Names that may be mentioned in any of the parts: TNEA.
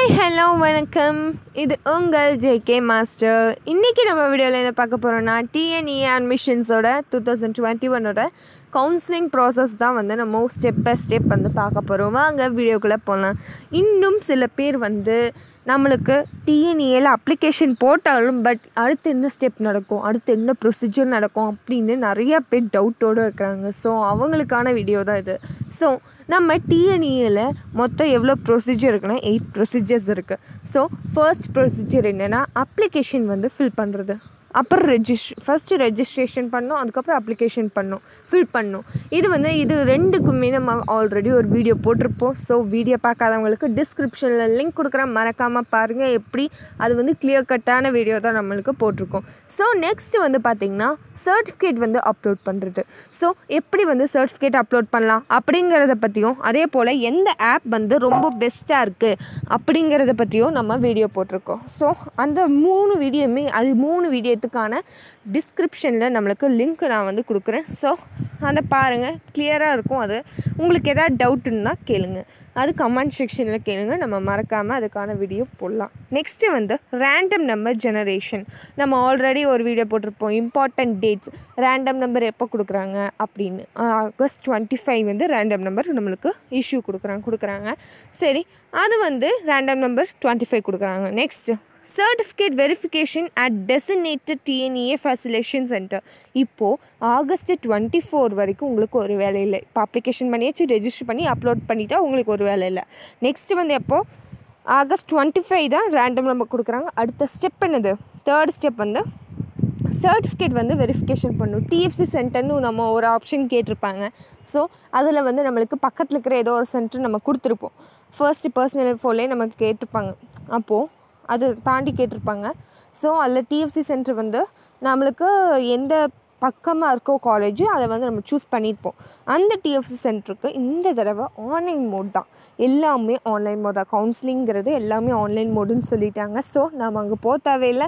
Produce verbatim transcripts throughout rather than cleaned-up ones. हाय hello वणक्कम इदु उंगल जेके मास्टर इन्नैक्कु नम्म वीडियोल एन्न पार्क्क पोरोम्ना T N E A admissions ओड twenty twenty-one ओड काउंसलिंग प्रोसेस தான் வந்து நம்ம ஸ்டெப் பை ஸ்டெப் வந்து பார்க்க போறோம். அங்க வீடியோக்குள்ள போலாம். இன்னும் சில பேர் வந்து நம்மளுக்கு T N E A ல அப்ளிகேஷன் போட்டாலும் பட் அடுத்து என்ன ஸ்டெப் நடக்கும், அடுத்து என்ன ப்ரொசீஜர் நடக்கும் அப்படினு நிறைய பேர் டவுட்டோட இருக்காங்க. சோ அவங்களுக்கான வீடியோ தான் இது. சோ நம்ம T N E A ல மொத்தம் எவ்வளவு ப்ரொசீஜர் இருக்குனா eight ப்ரொசீஜர்ஸ் இருக்கு. சோ ஃபர்ஸ்ட் ப்ரொசீஜர் என்னன்னா அப்ளிகேஷன் வந்து ஃபில் பண்றது. அப்புறம் ரெஜிஸ்ட் ஃபர்ஸ்ட் ரெஜிஸ்ட்ரேஷன் பண்ணோம், அதுக்கப்புறம் அப்ளிகேஷன் பண்ணோம், ஃபில் பண்ணோம். இது வந்து இது ரெண்டுக்குமே நம்ம ஆல்ரெடி ஒரு வீடியோ போட்டிருப்போம். ஸோ வீடியோ பார்க்காதவங்களுக்கு டிஸ்கிரிப்ஷனில் லிங்க் கொடுக்குறேன், மறக்காமல் பாருங்கள். எப்படி அது வந்து கிளியர் கட்டான வீடியோ தான் நம்மளுக்கு போட்டிருக்கோம். ஸோ நெக்ஸ்ட் வந்து பார்த்திங்கன்னா சர்டிஃபிகேட் வந்து அப்லோட் பண்ணுறது. ஸோ எப்படி வந்து சர்டிஃபிகேட் அப்லோட் பண்ணலாம் அப்படிங்கிறத பற்றியும், அதே போல் எந்த ஆப் வந்து ரொம்ப பெஸ்ட்டாக இருக்குது அப்படிங்கிறத பற்றியும் நம்ம வீடியோ போட்டிருக்கோம். ஸோ அந்த மூணு வீடியோமே அது மூணு வீடியோ डिस्क्रिप्शन नम्बर लिंक ना वो कुछ सो अ पांग क्लियरा अदा डवटा केलेंगे अब कमेंट सेक्शन केलेंगे नम्बर मरकाम अदान वीडियो पड़ला. नेक्स्ट वो random number generation number already और वीडियो पटर important dates random number app अब आगस्ट twenty-five वो रैंडम नंबर नम्बर इश्यू को सर अब रैंडम नंबर twenty-five को. Next Certificate Verification at Designated T N E A Facilitation Center இப்போ August twenty-four வரைக்கும் உங்களுக்கு ஒரு வேலை இல்லை. இப்போ அப்ளிகேஷன் பண்ணியாச்சு, ரெஜிஸ்டர் பண்ணி அப்லோட் பண்ணிட்டா உங்களுக்கு ஒரு வேலை இல்லை. நெக்ஸ்ட் வந்து எப்போ ஆகஸ்ட் twenty-five தான் ரேண்டம் நம்பர் கொடுக்குறாங்க. அடுத்த ஸ்டெப் என்னது, தேர்ட் ஸ்டெப் வந்து सर्टिफिकेट वो वेरीफिकेशन पड़ो T F C centre number और आप्शन केटर. सो अल्ले नम्बर पकड़ एदो सेन्टर नम्बर कुछ फर्स्ट पर्सनल फोन नम्बर केटर अब அது தாண்டி கேட்டிருப்பாங்க. ஸோ அதில் T F C சென்டர் வந்து நம்மளுக்கு எந்த பக்கமாக இருக்கோ காலேஜு அதை வந்து நம்ம சூஸ் பண்ணியிருப்போம். அந்த T F C சென்டருக்கு இந்த தடவை ஆன்லைன் மோட் தான், எல்லாமே ஆன்லைன் மோட் தான். கவுன்சிலிங்கிறது எல்லாமே ஆன்லைன் மோடுன்னு சொல்லிட்டாங்க. ஸோ நம்ம அங்கே போத்தாவையில்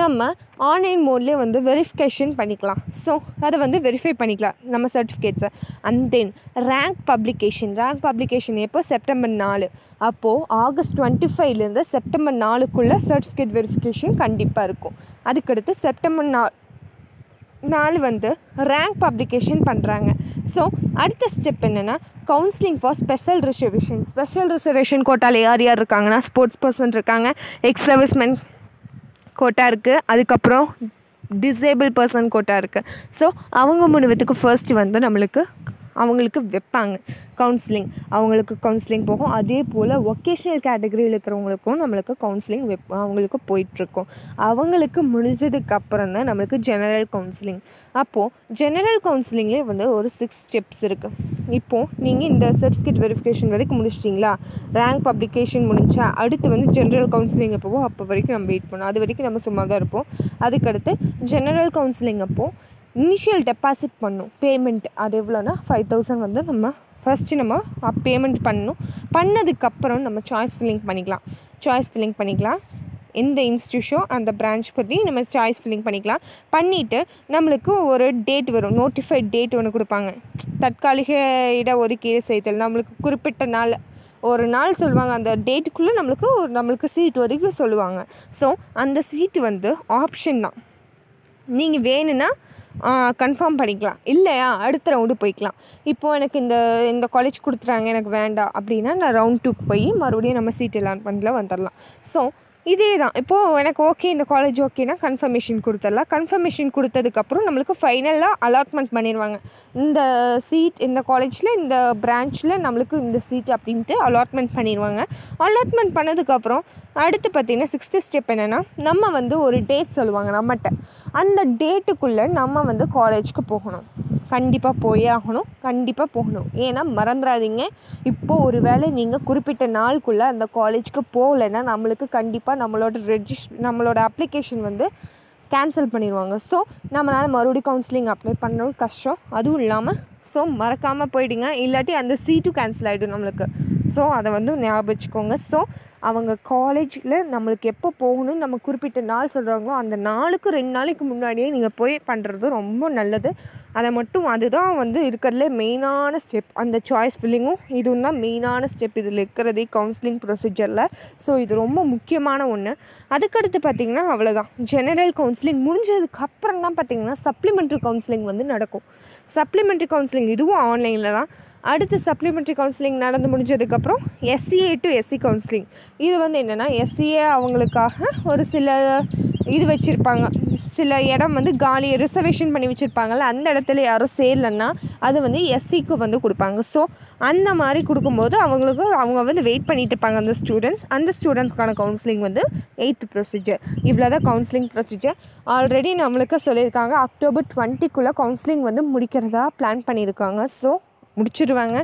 நம்ம ஆன்லைன் மோட்லேயே வந்து வெரிஃபிகேஷன் பண்ணிக்கலாம். ஸோ அதை வந்து வெரிஃபை பண்ணிக்கலாம் நம்ம சர்டிஃபிகேட்ஸை. And then rank publication rank publication எப்போ செப்டம்பர் நாலு அப்போது ஆகஸ்ட் டுவெண்ட்டி ஃபைவ்லேருந்து செப்டம்பர் நாலுக்குள்ளே சர்டிஃபிகேட் வெரிஃபிகேஷன் கண்டிப்பாக இருக்கும். அதுக்கடுத்து செப்டம்பர் நாலு நாள் வந்து ரேங்க் பப்ளிகேஷன் பண்ணுறாங்க. ஸோ அடுத்த ஸ்டெப் என்னென்னா counselling for special reservation. Special reservation கோட்டாவில் யார் யார் இருக்காங்கன்னா ஸ்போர்ட்ஸ் பர்சன் இருக்காங்க, எக்ஸ் சர்வீஸ்மேன் கோட்டா இருக்குது, அதுக்கப்புறம் டிசேபிள் பர்சன் கோட்டா இருக்குது. ஸோ அவங்க மூணு பேத்துக்கு ஃபர்ஸ்ட் வந்து நம்மளுக்கு அவங்களுக்கு வைப்பாங்க கவுன்சிலிங், அவங்களுக்கு கவுன்சிலிங் போகும். அதே போல் ஒகேஷ்னல் கேட்டகரியில் இருக்கிறவங்களுக்கும் நம்மளுக்கு கவுன்சிலிங் வைப் அவங்களுக்கு போயிட்டுருக்கோம். அவங்களுக்கு முடிஞ்சதுக்கப்புறம் தான் நம்மளுக்கு ஜெனரல் கவுன்சிலிங். அப்போது ஜெனரல் கவுன்சிலிங்லேயே வந்து ஒரு சிக்ஸ் ஸ்டெப்ஸ் இருக்குது. இப்போது நீங்கள் இந்த சர்டிஃபிகேட் வெரிஃபிகேஷன் வரைக்கும் முடிச்சிட்டிங்களா, ரேங்க் பப்ளிகேஷன் முடிஞ்சா, அடுத்து வந்து ஜென்ரல் கவுன்சிலிங் எப்போவோ அப்போ வரைக்கும் நம்ம வெயிட் பண்ணோம். அது வரைக்கும் நம்ம சும்மா தான் இருப்போம். அதுக்கடுத்து ஜெனரல் கவுன்சிலிங் அப்போது இனிஷியல் டெபாசிட் பண்ணணும். பேமெண்ட் அது எவ்வளோனா ஃபைவ் தௌசண்ட் வந்து நம்ம ஃபஸ்ட்டு நம்ம பேமெண்ட் பண்ணணும். பண்ணதுக்கப்புறம் நம்ம சாய்ஸ் ஃபில்லிங் பண்ணிக்கலாம். சாய்ஸ் ஃபில்லிங் பண்ணிக்கலாம் எந்த இன்ஸ்டியூஷோ அந்த பிரான்ச் பற்றி நம்ம சாய்ஸ் ஃபில்லிங் பண்ணிக்கலாம். பண்ணிவிட்டு நம்மளுக்கு ஒரு டேட் வரும், நோட்டிஃபைட் டேட் ஒன்று கொடுப்பாங்க. தற்காலிக இட ஒதுக்கீடு செய்தல் நம்மளுக்கு குறிப்பிட்ட நாள் ஒரு நாள் சொல்லுவாங்க. அந்த டேட்டுக்குள்ளே நம்மளுக்கு ஒரு நம்மளுக்கு சீட் ஒதுக்கி சொல்லுவாங்க. ஸோ அந்த சீட்டு வந்து ஆப்ஷன் தான். நீங்கள் வேணும்னா கன்ஃபார்ம் பண்ணிக்கலாம், இல்லையா அடுத்த ரவுண்டு போய்க்கலாம். இப்போது எனக்கு இந்த இந்த காலேஜ் கொடுத்துறாங்க எனக்கு வேண்டாம் அப்படின்னா நான் ரவுண்ட் டூக்கு போய் மறுபடியும் நம்ம சீட் எல்லாம் பண்ணலாம் வந்துடலாம். ஸோ இதே தான். இப்போது எனக்கு ஓகே இந்த காலேஜ் ஓகேனா கன்ஃபர்மேஷன் கொடுத்துடலாம். கன்ஃபர்மேஷன் கொடுத்ததுக்கப்புறம் நம்மளுக்கு ஃபைனலாக அலாட்மெண்ட் பண்ணிடுவாங்க. இந்த சீட் இந்த காலேஜில் இந்த பிரான்ச்சில் நம்மளுக்கு இந்த சீட் அப்படின்ட்டு அலாட்மெண்ட் பண்ணிடுவாங்க. அலாட்மெண்ட் பண்ணதுக்கப்புறம் அடுத்து பார்த்திங்கன்னா சிக்ஸ்த்து ஸ்டெப் என்னென்னா நம்ம வந்து ஒரு டேட் சொல்லுவாங்க நம்மகிட்ட. அந்த டேட்டுக்குள்ளே நம்ம வந்து காலேஜுக்கு போகணும், கண்டிப்பாக போயே ஆகணும், கண்டிப்பாக போகணும். ஏன்னா மறந்துடாதீங்க, இப்போது ஒரு வேளை நீங்கள் குறிப்பிட்ட நாளுக்குள்ளே அந்த காலேஜுக்கு போகலைன்னா நம்மளுக்கு கண்டிப்பாக நம்மளோட ரெஜிஸ் நம்மளோட அப்ளிகேஷன் வந்து கேன்சல் பண்ணிடுவாங்க. ஸோ நம்மளால் மறுபடியும் கவுன்சிலிங் அப்ளை பண்ணுறது கஷ்டம். அதுவும் இல்லாமல் ஸோ மறக்காமல் போயிடுங்க, இல்லாட்டி அந்த சீட்டும் கேன்சல் ஆகிடும் நம்மளுக்கு. ஸோ அதை வந்து ஞாபகிச்சுக்கோங்க. ஸோ அவங்க காலேஜில் நம்மளுக்கு எப்போ போகணும்னு நம்ம குறிப்பிட்ட நாள் சொல்கிறாங்களோ அந்த நாளுக்கு ரெண்டு நாளைக்கு முன்னாடியே நீங்கள் போய் பண்ணுறது ரொம்ப நல்லது. அதை மட்டும் அதுதான் வந்து இருக்கிறதுல மெயினான ஸ்டெப். அந்த சாய்ஸ் ஃபில்லிங்கும் இதுவும் தான் மெயினான ஸ்டெப் இதில் இருக்கிறதே கவுன்சிலிங் ப்ரொசீஜரில். ஸோ இது ரொம்ப முக்கியமான ஒன்று. அதுக்கடுத்து பார்த்திங்கன்னா அவ்வளோதான், ஜெனரல் கவுன்சிலிங் முடிஞ்சதுக்கப்புறம் தான் பார்த்திங்கன்னா சப்ளிமெண்ட்ரி கவுன்சிலிங் வந்து நடக்கும். சப்ளிமெண்ட்ரி கவுன்சிலிங் இதுவும் ஆன்லைனில் தான். அடுத்து சப்ளிமெண்ட்ரி கவுன்சிலிங் நடந்து முடிஞ்சதுக்கப்புறம் எஸ்சிஏ டு எஸ்சி கவுன்சிலிங். இது வந்து என்னென்னா எஸ்சிஏ அவங்களுக்காக ஒரு சில இது வச்சுருப்பாங்க, சில இடம் வந்து காலி ரிசர்வேஷன் பண்ணி வச்சுருப்பாங்கள்ல, அந்த இடத்துல யாரும் சேரலைன்னா அது வந்து எஸ்சிக்கு வந்து கொடுப்பாங்க. ஸோ அந்த மாதிரி கொடுக்கும்போது அவங்களுக்கு அவங்க வந்து வெயிட் பண்ணிட்டு இருப்பாங்க அந்த ஸ்டூடெண்ட்ஸ். அந்த ஸ்டூடெண்ட்ஸ்க்கான கவுன்சிலிங் வந்து எயித்து ப்ரொசீஜர். இவ்வளோ தான் கவுன்சிலிங் ப்ரொசீஜர். ஆல்ரெடி நம்மளுக்கு சொல்லியிருக்காங்க அக்டோபர் டுவெண்ட்டிக்குள்ளே கவுன்சிலிங் வந்து முடிக்கிறதா பிளான் பண்ணியிருக்காங்க. ஸோ முடிச்சுடுவாங்க.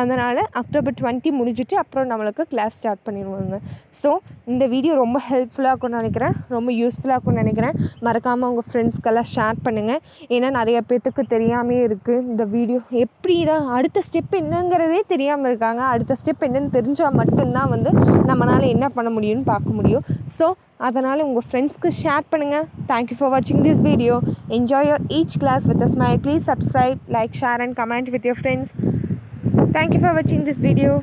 அதனால் அக்டோபர் டுவெண்ட்டி முடிஞ்சுட்டு அப்புறம் நம்மளுக்கு கிளாஸ் ஸ்டார்ட் பண்ணிடுவாங்க. ஸோ இந்த வீடியோ ரொம்ப ஹெல்ப்ஃபுல்லாக இருக்கும்னு நினைக்கிறேன், ரொம்ப யூஸ்ஃபுல்லாக இருக்கும்னு நினைக்கிறேன். மறக்காமல் உங்கள் ஃப்ரெண்ட்ஸ்க்கெல்லாம் ஷேர் பண்ணுங்கள். ஏன்னா நிறைய பேர்த்துக்கு தெரியாமே இருக்குது இந்த வீடியோ, எப்படி தான் அடுத்த ஸ்டெப் என்னங்கிறதே தெரியாமல் இருக்காங்க. அடுத்த ஸ்டெப் என்னன்னு தெரிஞ்சால் மட்டும்தான் வந்து நம்மளால் என்ன பண்ண முடியும்னு பார்க்க முடியும். ஸோ அதனால் உங்கள் ஃப்ரெண்ட்ஸ்க்கு ஷேர் பண்ணுங்கள். தேங்க்யூ ஃபார் வாட்சிங் this video. Enjoy your each class with a smile. Please subscribe, like, share and comment with your friends. Thank you for வாட்சிங் திஸ் வீடியோ.